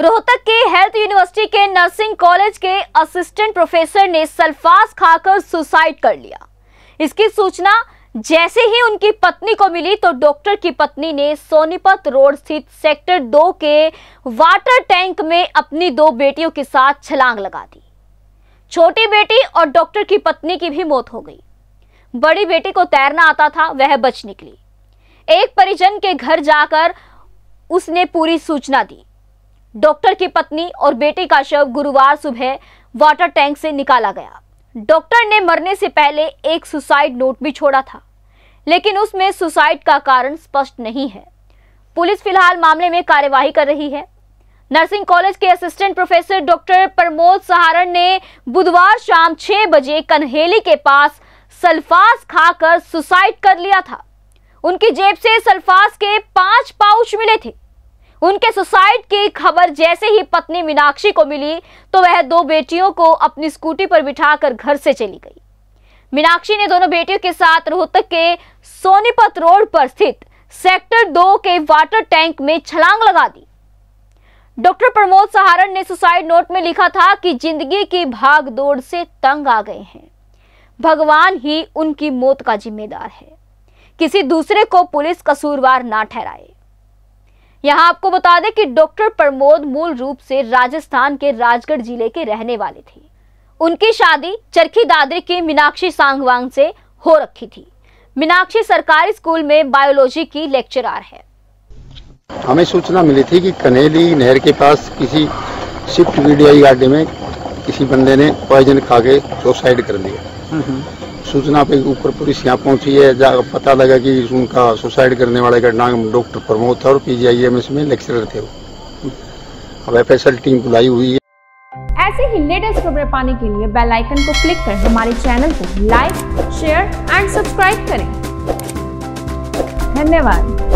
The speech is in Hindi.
रोहतक के हेल्थ यूनिवर्सिटी के नर्सिंग कॉलेज के असिस्टेंट प्रोफेसर ने सल्फास खाकर सुसाइड कर लिया। इसकी सूचना जैसे ही उनकी पत्नी को मिली तो डॉक्टर की पत्नी ने सोनीपत रोड स्थित सेक्टर 2 के वाटर टैंक में अपनी 2 बेटियों के साथ छलांग लगा दी। छोटी बेटी और डॉक्टर की पत्नी की भी मौत हो गई। बड़ी बेटी को तैरना आता था, वह बच निकली। एक परिजन के घर जाकर उसने पूरी सूचना दी। डॉक्टर की पत्नी और बेटी का शव गुरुवार सुबह वाटर टैंक से निकाला गया। डॉक्टर ने मरने से पहले एक सुसाइड नोट भी छोड़ा था, लेकिन उसमें सुसाइड का कारण स्पष्ट नहीं है। पुलिस फिलहाल मामले में कार्यवाही कर रही है। नर्सिंग कॉलेज के assistant professor doctor Pramod Saharan ने बुधवार शाम 6 बजे कन्हेली के पास सल्फास खाकर सुसाइड कर लिया था। उनकी जेब से सल्फास के 5 पाउच मिले थे। उनके सुसाइड की खबर जैसे ही पत्नी मीनाक्षी को मिली तो वह 2 बेटियों को अपनी स्कूटी पर बिठाकर घर से चली गई। मीनाक्षी ने दोनों बेटियों के साथ रोहतक के सोनीपत रोड पर स्थित सेक्टर 2 के वाटर टैंक में छलांग लगा दी। डॉक्टर प्रमोद सहारन ने सुसाइड नोट में लिखा था कि जिंदगी की भाग दौड़ से तंग आ गए हैं, भगवान ही उनकी मौत का जिम्मेदार है, किसी दूसरे को पुलिस कसूरवार ना ठहराए। यहाँ आपको बता दें कि डॉक्टर प्रमोद मूल रूप से राजस्थान के राजगढ़ जिले के रहने वाले थे। उनकी शादी चरखी दादरी की मीनाक्षी सांगवान से हो रखी थी। मीनाक्षी सरकारी स्कूल में बायोलॉजी की लेक्चरर है। हमें सूचना मिली थी कि कन्हेली नहर के पास किसी शिफ्ट वीडीआई गाड़ी में किसी बंदे ने पॉइजन खा के सुसाइड कर लिया। सूचना पे ऊपर पुलिस यहाँ पहुंची है। पता लगा कि उनका सुसाइड करने वाले का नाम डॉक्टर प्रमोद था और पीजीआईएमएस में लेक्चरर थे। अब एफएसएल टीम बुलाई हुई है। ऐसे ही लेटेस्ट खबरें पाने के लिए बेल आइकन को क्लिक कर हमारे चैनल को लाइक, शेयर एंड सब्सक्राइब करें। धन्यवाद।